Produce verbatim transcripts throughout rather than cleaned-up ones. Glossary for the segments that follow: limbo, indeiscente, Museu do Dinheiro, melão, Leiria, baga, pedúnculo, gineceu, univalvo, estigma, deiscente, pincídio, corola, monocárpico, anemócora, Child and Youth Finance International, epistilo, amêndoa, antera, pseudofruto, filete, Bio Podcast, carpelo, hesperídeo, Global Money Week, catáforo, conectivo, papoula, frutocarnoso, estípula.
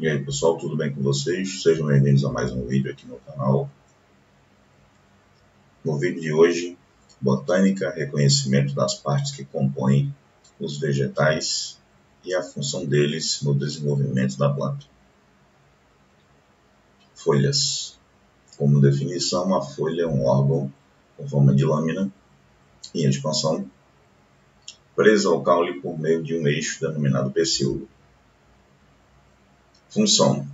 E aí pessoal, tudo bem com vocês? Sejam bem-vindos a mais um vídeo aqui no canal. No vídeo de hoje, botânica, reconhecimento das partes que compõem os vegetais e a função deles no desenvolvimento da planta. Folhas. Como definição, uma folha é um órgão com forma de lâmina em expansão, presa ao caule por meio de um eixo denominado pecíolo. Função.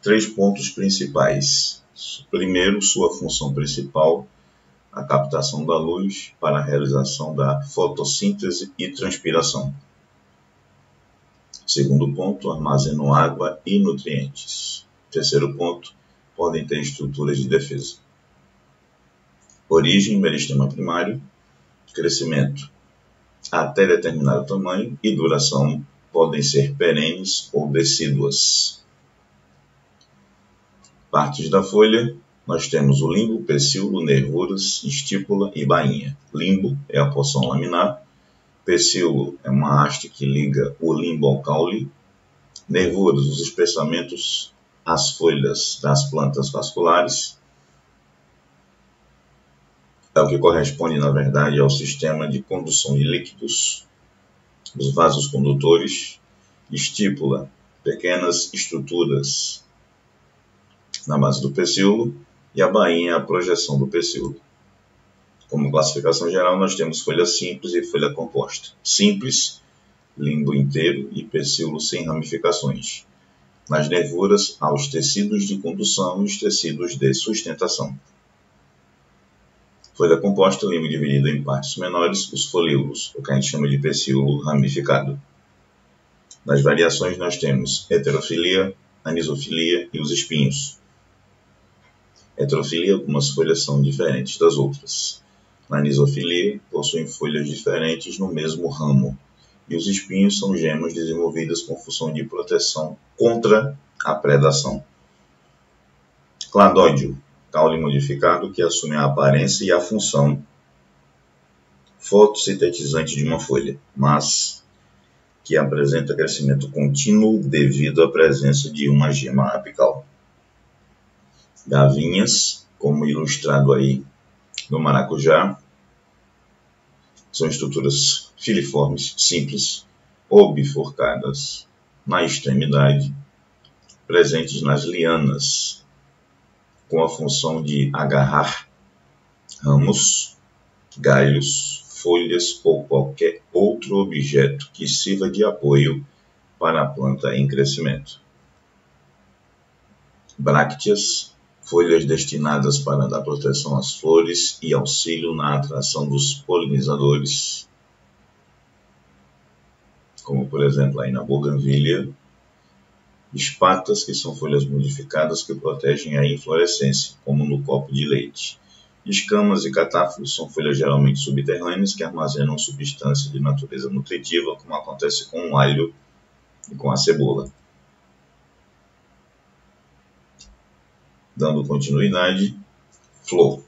Três pontos principais. Primeiro, sua função principal, a captação da luz para a realização da fotossíntese e transpiração. Segundo ponto, armazenam água e nutrientes. Terceiro ponto, podem ter estruturas de defesa. Origem, meristema primário. Crescimento até determinado tamanho e duração. Podem ser perenes ou decíduas. Partes da folha, nós temos o limbo, pecíolo, nervuras, estípula e bainha. Limbo é a porção laminar, pecíolo é uma haste que liga o limbo ao caule, nervuras, os espessamentos, as folhas das plantas vasculares, é o que corresponde, na verdade, ao sistema de condução de líquidos, os vasos condutores, estípula, pequenas estruturas na base do pecíolo e a bainha, a projeção do pecíolo. Como classificação geral, nós temos folha simples e folha composta. Simples, limbo inteiro e pecíolo sem ramificações. Nas nervuras, há os tecidos de condução e os tecidos de sustentação. Folha composta, limbo dividido em partes menores, os folíolos, o que a gente chama de pecíolo ramificado. Nas variações nós temos heterofilia, anisofilia e os espinhos. Heterofilia, algumas folhas são diferentes das outras. Na anisofilia, possuem folhas diferentes no mesmo ramo. E os espinhos são gemas desenvolvidas com função de proteção contra a predação. Cladódio. Caule modificado que assume a aparência e a função fotossintetizante de uma folha, mas que apresenta crescimento contínuo devido à presença de uma gema apical. Gavinhas, como ilustrado aí no maracujá, são estruturas filiformes simples ou bifurcadas na extremidade, presentes nas lianas, com a função de agarrar ramos, galhos, folhas ou qualquer outro objeto que sirva de apoio para a planta em crescimento. Brácteas, folhas destinadas para dar proteção às flores e auxílio na atração dos polinizadores, como por exemplo aí na buganvília. Espatas, que são folhas modificadas que protegem a inflorescência, como no copo de leite. Escamas e catáforos são folhas geralmente subterrâneas que armazenam substância de natureza nutritiva, como acontece com o alho e com a cebola. Dando continuidade, flor.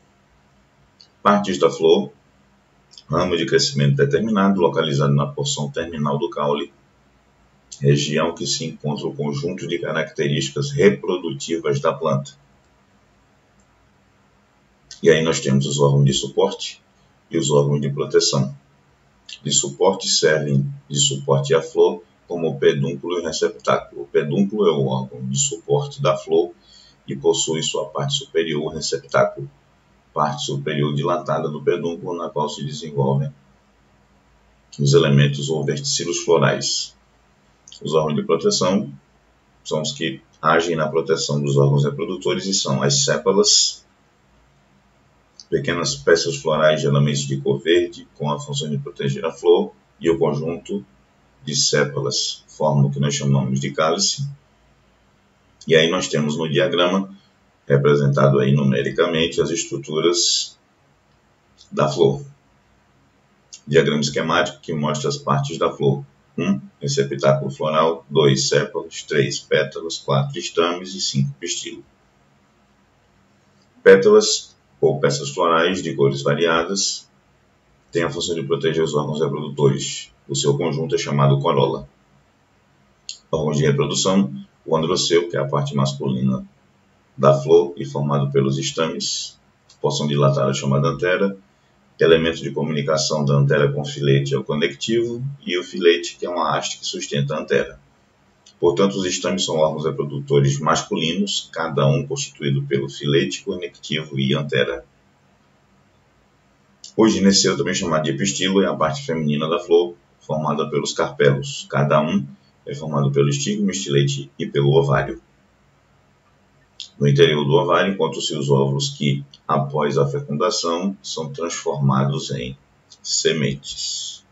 Partes da flor, ramo de crescimento determinado, localizado na porção terminal do caule, região que se encontra o conjunto de características reprodutivas da planta. E aí nós temos os órgãos de suporte e os órgãos de proteção. De suporte servem de suporte à flor como o pedúnculo e o receptáculo. O pedúnculo é o órgão de suporte da flor e possui sua parte superior receptáculo, parte superior dilatada do pedúnculo na qual se desenvolvem os elementos ou verticilos florais. Os órgãos de proteção são os que agem na proteção dos órgãos reprodutores e são as sépalas, pequenas peças florais geralmente de cor verde, com a função de proteger a flor, e o conjunto de sépalas forma o que nós chamamos de cálice. E aí nós temos no diagrama, representado aí numericamente, as estruturas da flor. Diagrama esquemático que mostra as partes da flor. um. Receptáculo floral, dois. Sépalas, três. Pétalas, quatro. Estames e cinco. Pistilo. Pétalas ou peças florais de cores variadas têm a função de proteger os órgãos reprodutores. O seu conjunto é chamado corola. Órgãos de reprodução, o androceu, que é a parte masculina da flor e formado pelos estames, porção dilatada chamada antera, elemento de comunicação da antera com o filete é o conectivo, e o filete, que é uma haste que sustenta a antera. Portanto, os estames são órgãos reprodutores masculinos, cada um constituído pelo filete, conectivo e antera. O gineceu, também chamado de epistilo, é a parte feminina da flor, formada pelos carpelos. Cada um é formado pelo estigma, estilete e pelo ovário. No interior do ovário encontram-se os óvulos que, após a fecundação, são transformados em sementes.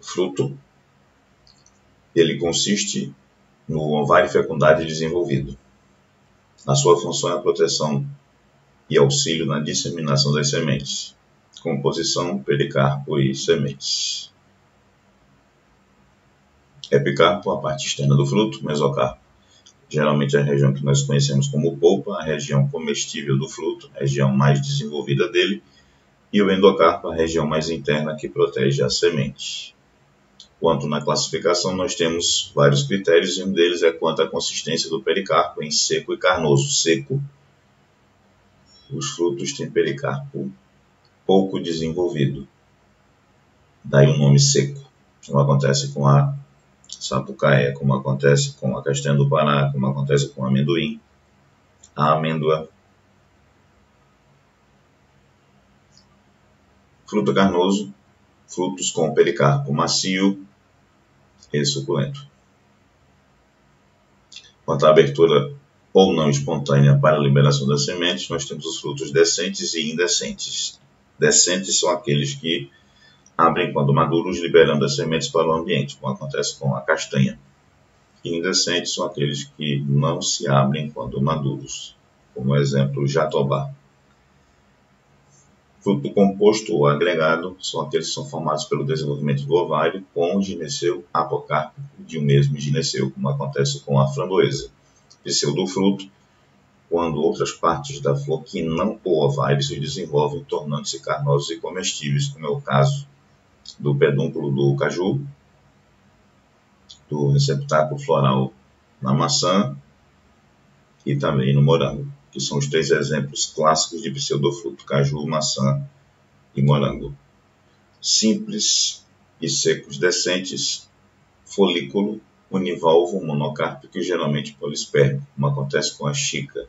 Fruto. Ele consiste no ovário fecundado e desenvolvido. A sua função é a proteção e auxílio na disseminação das sementes. Composição, pericarpo e sementes. Epicarpo, a parte externa do fruto, mesocarpo. Geralmente a região que nós conhecemos como polpa, a região comestível do fruto, a região mais desenvolvida dele, e o endocarpo, a região mais interna que protege a semente. Quanto na classificação, nós temos vários critérios, e um deles é quanto à consistência do pericarpo em seco e carnoso. Seco, os frutos têm pericarpo pouco desenvolvido. Daí o nome seco, como acontece com a sapucaia, como acontece com a castanha do Pará, como acontece com o amendoim, a amêndoa. Fruto carnoso, frutos com pericarpo macio e suculento. Quanto à abertura ou não espontânea para a liberação das sementes, nós temos os frutos deiscentes e indeiscentes. Deiscentes são aqueles que abrem quando maduros, liberando as sementes para o ambiente, como acontece com a castanha. Indeiscentes são aqueles que não se abrem quando maduros, como exemplo, o jatobá. Fruto composto ou agregado são aqueles que são formados pelo desenvolvimento do ovário com o gineceu apocárpico de um mesmo gineceu, como acontece com a framboesa. Pseudofruto, quando outras partes da flor que não o ovário se desenvolvem, tornando-se carnosos e comestíveis, como é o caso do pedúnculo do caju, do receptáculo floral na maçã e também no morango, que são os três exemplos clássicos de pseudofruto: caju, maçã e morango. Simples e secos deiscentes, folículo, univalvo, monocárpico e geralmente polispérmico, como acontece com a chica.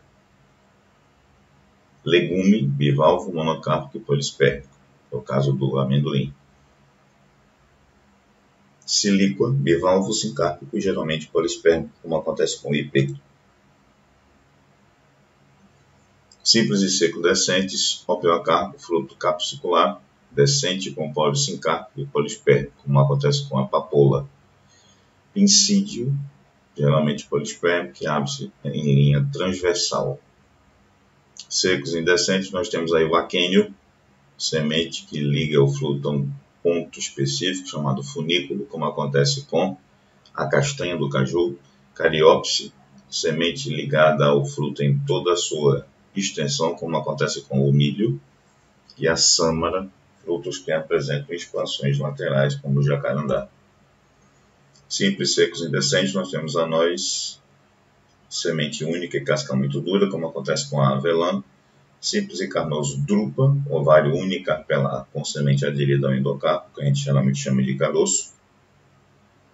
Legume, bivalvo, monocárpico e polispérmico, é o caso do amendoim. Silíqua, bivalvo, sincárpico e geralmente polispérmico, como acontece com o ipê. Simples e seco deiscentes, opiocarpo, fruto capsucular, deiscente com pólio sincárpico e polispérmico, como acontece com a papoula. Pincídio, geralmente polispérmico, que abre-se em linha transversal. Secos e indeiscentes, nós temos aí o aquênio, semente que liga o fruto a um ponto específico, chamado funículo, como acontece com a castanha do caju. Cariopse, semente ligada ao fruto em toda a sua extensão, como acontece com o milho. E a sâmara, frutos que apresentam expansões laterais, como o jacarandá. Simples, secos e indeiscentes, nós temos a noz, semente única e casca muito dura, como acontece com a avelã. Simples e carnoso, drupa, ovário unicarpelar, com semente aderida ao endocarpo, que a gente geralmente chama de caroço.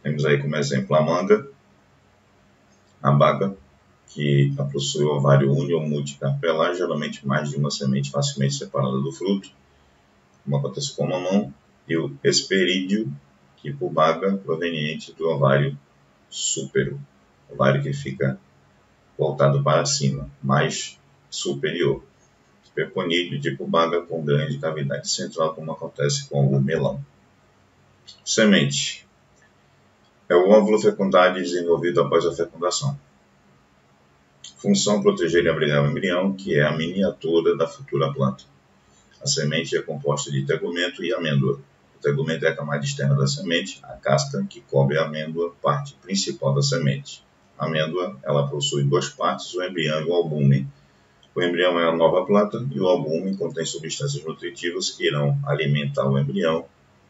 Temos aí como exemplo a manga, a baga, que possui ovário uni ou multicarpelar, geralmente mais de uma semente facilmente separada do fruto, como acontece com a mamão, e o hesperídeo, que por baga, proveniente do ovário súpero, ovário que fica voltado para cima, mais superior. Peponídeo, tipo baga, com grande cavidade central, como acontece com o melão. Semente. É o óvulo fecundado e desenvolvido após a fecundação. Função: proteger e abrigar o embrião, que é a miniatura da futura planta. A semente é composta de tegumento e amêndoa. O tegumento é a camada externa da semente, a casca que cobre a amêndoa, parte principal da semente. A amêndoa, ela possui duas partes, o embrião e o albúmen. O embrião é a nova planta e o albúmen contém substâncias nutritivas que irão alimentar o embrião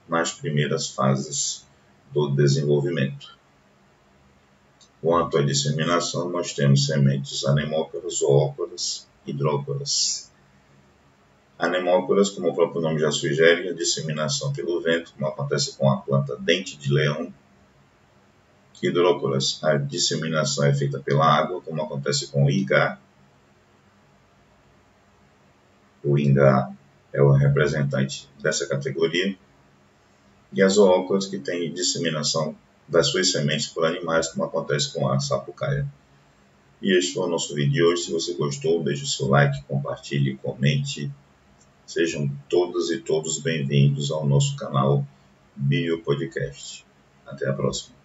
nas primeiras fases do desenvolvimento. Quanto à disseminação, nós temos sementes anemócoras, zoócoras, hidrócoras. Anemócoras, como o próprio nome já sugere, a disseminação pelo vento, como acontece com a planta dente de leão. Hidrócoras, a disseminação é feita pela água, como acontece com o ingá. O ingá é o representante dessa categoria. E as zoócoras, que têm disseminação das suas sementes por animais, como acontece com a sapucaia. E este foi o nosso vídeo de hoje. Se você gostou, deixe o seu like, compartilhe, comente. Sejam todas e todos bem-vindos ao nosso canal Bio Podcast. Até a próxima.